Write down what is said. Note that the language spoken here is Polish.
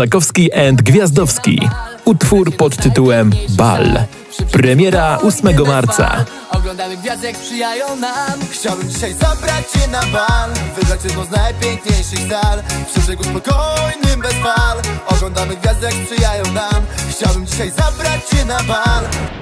Kossakowski and Gwiazdowski. Utwór pod tytułem BAL. Premiera 8 marca. Oglądamy gwiazdy, jak sprzyjają nam. Chciałbym dzisiaj zabrać cię na bal, wybrać jedną z najpiękniejszych sal, przy brzegu spokojnym, bez fal. Oglądamy gwiazdy, jak sprzyjają nam. Chciałbym dzisiaj zabrać cię na bal.